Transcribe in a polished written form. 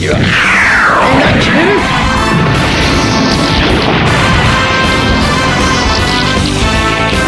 you up. And I killed